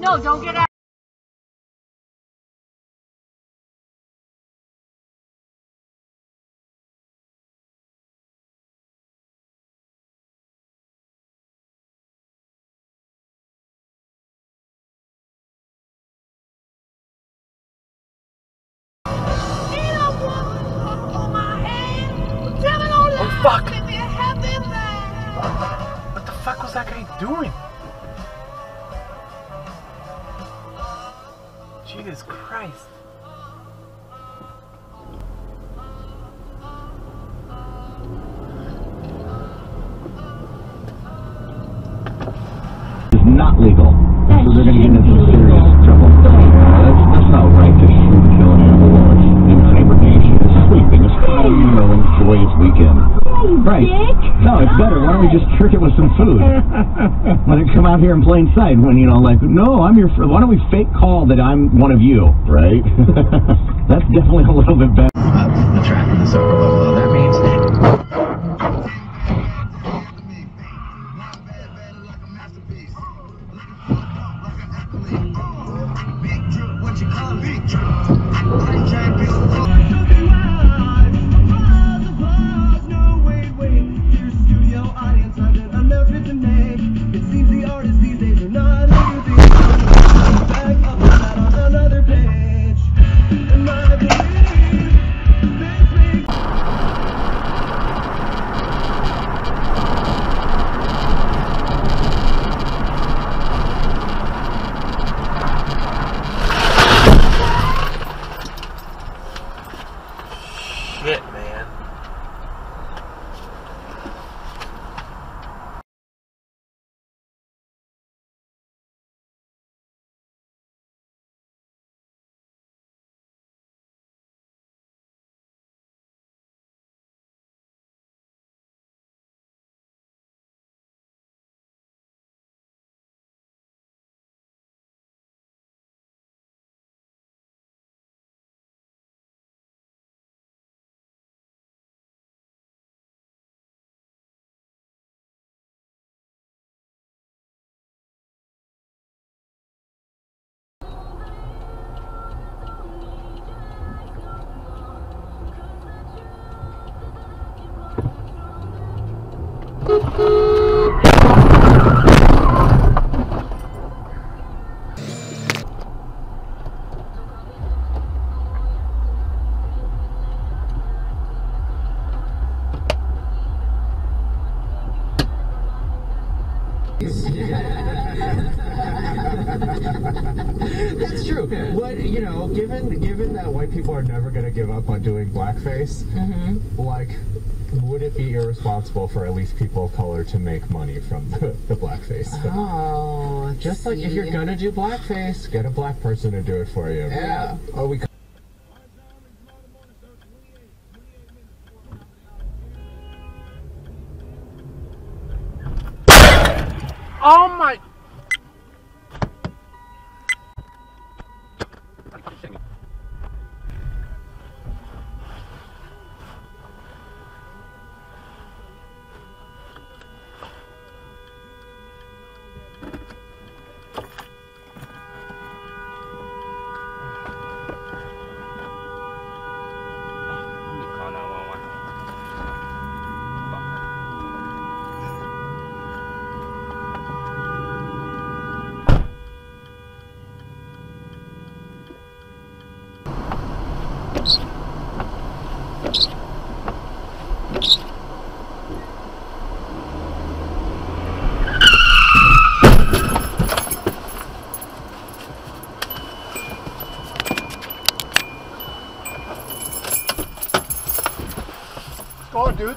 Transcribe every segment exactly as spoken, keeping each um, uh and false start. No, don't get out. Oh, fuck! What the fuck was that guy doing? Jesus Christ. It's not legal. So they're going to get into some serious trouble. That's, that's not right to shoot, kill an animal, or in hibernation. It's sleeping. It's probably, you know, enjoy its weekend. Right. No, it's better. Why don't we just trick it with some food? Let it come out here in plain sight when, you know, like, no, I'm your friend. Why don't we fake call that I'm one of you? Right? That's definitely a little bit better. Uh, attracting this upper level, that means... Shit, man. That's true. What, you know, given given that white people are never going to give up on doing blackface, mm-hmm. like, would it be irresponsible for at least people of color to make money from the, the blackface? Oh, just see. Like if you're going to do blackface, get a black person to do it for you. Yeah. Or we. Oh my! Go on, dude.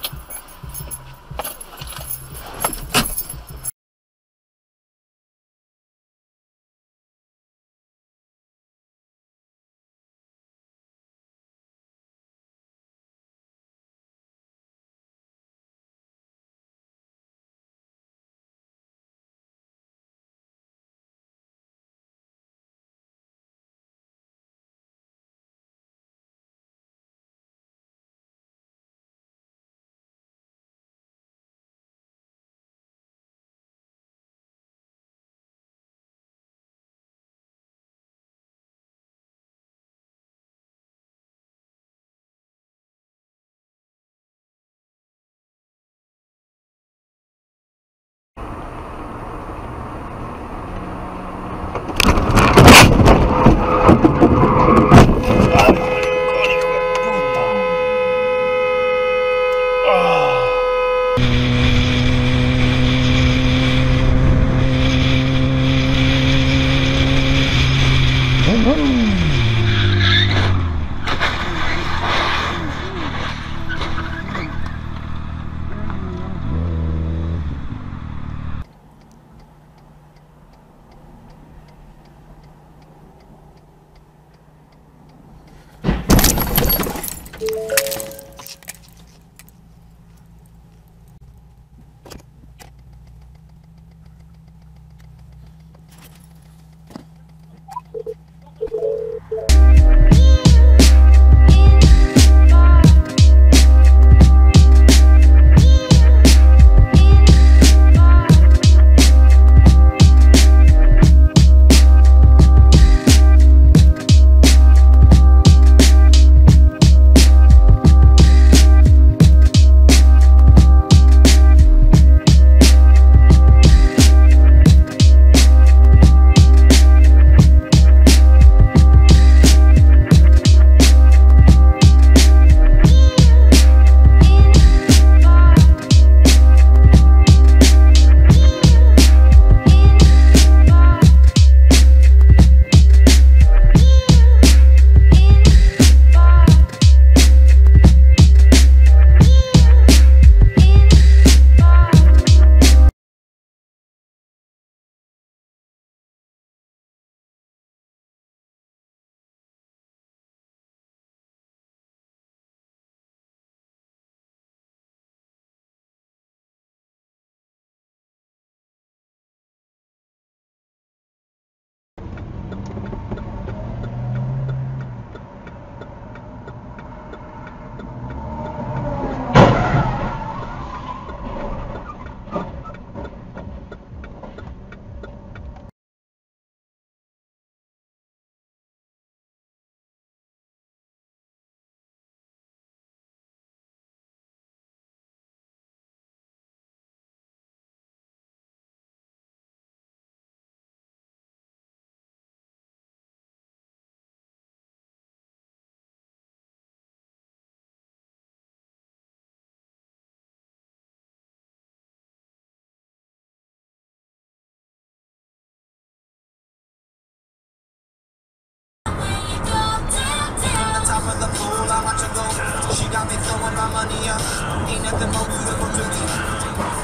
She got me throwing my money up. Ain't nothing more beautiful to me.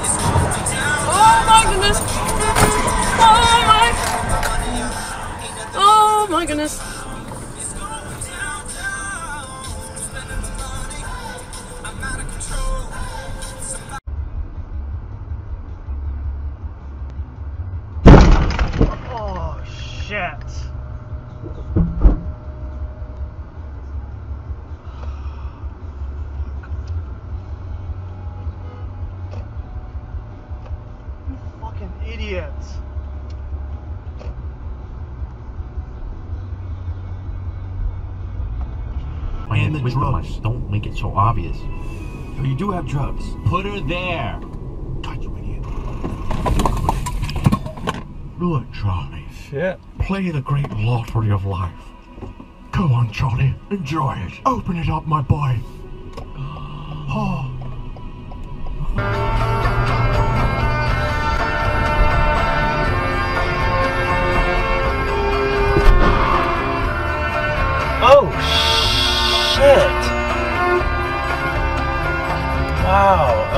It's going to town. Oh my goodness. Oh my. Oh my goodness. It's going downtown. Spending the money. I'm out of control. Oh shit. Idiots. And the drugs. Don't make it so obvious. So you do have drugs. Put her there. God, you idiot. Do it, Charlie. Shit. Play the great lottery of life. Go on, Charlie. Enjoy it. Open it up, my boy. Oh. Oh, shit. Wow.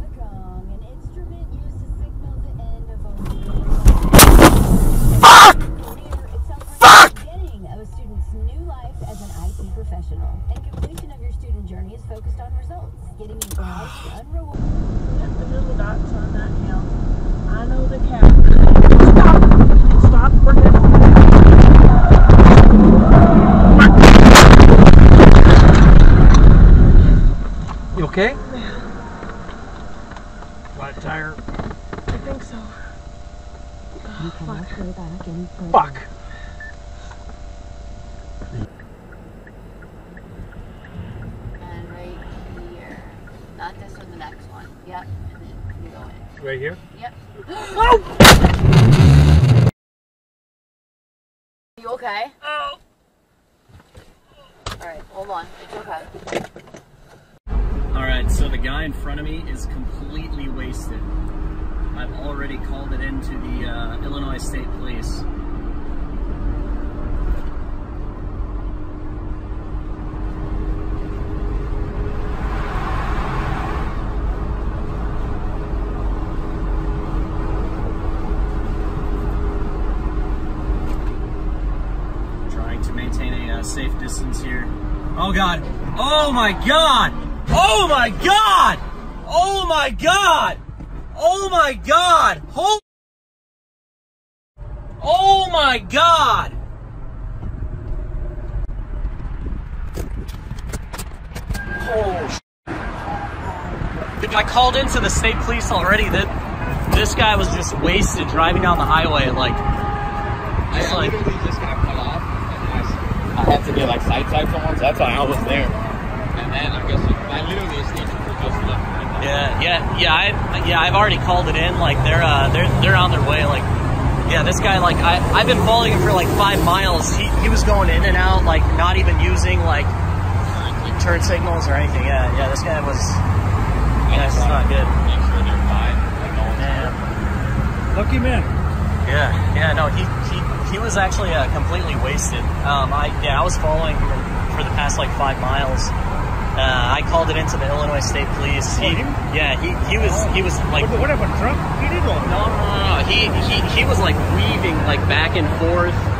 the gong. An instrument used to signal the end of a... Fuck! Fuck! The beginning of a student's new life as an I T professional. And completion of your student journey is focused on results. Getting you guys to unrewarded... Little dots on that hill. I know the cat. Stop! Stop for him. You okay? Flat tire? I think so. You cannot go back any further. Fuck! And right here. Not this one, the next one. Yep. Right here? Yep. Oh! You okay? Oh. Alright, hold on. It's okay. Alright, so the guy in front of me is completely wasted. I've already called it into the uh, Illinois State Police. distance here. Oh God. Oh my God. Oh my God. Oh my God. Oh my God. Holy. Oh my God. Oh shit. I called into the state police already. That this guy was just wasted driving down the highway, like just I like just got cut off and I, I had to get like side side someone, so that's why I was there. And then I guess like, I literally escaped for just left. Like, yeah, yeah, yeah. I yeah I've already called it in. Like they're uh they're they're on their way. Like yeah, this guy like I I've been following him for like five miles. He he was going in and out, like not even using like turn signals or anything. Yeah, yeah. This guy was. Yeah, it's not good. Make sure they're fine. Like all the time. Look him in. Yeah, yeah, no, he he, he was actually uh, completely wasted. Um, I yeah, I was following him for the past like five miles. Uh, I called it into the Illinois State Police. He, yeah, he he was he was like. What about Trump? He did one. No, no, no, no. He he he was like weaving like back and forth.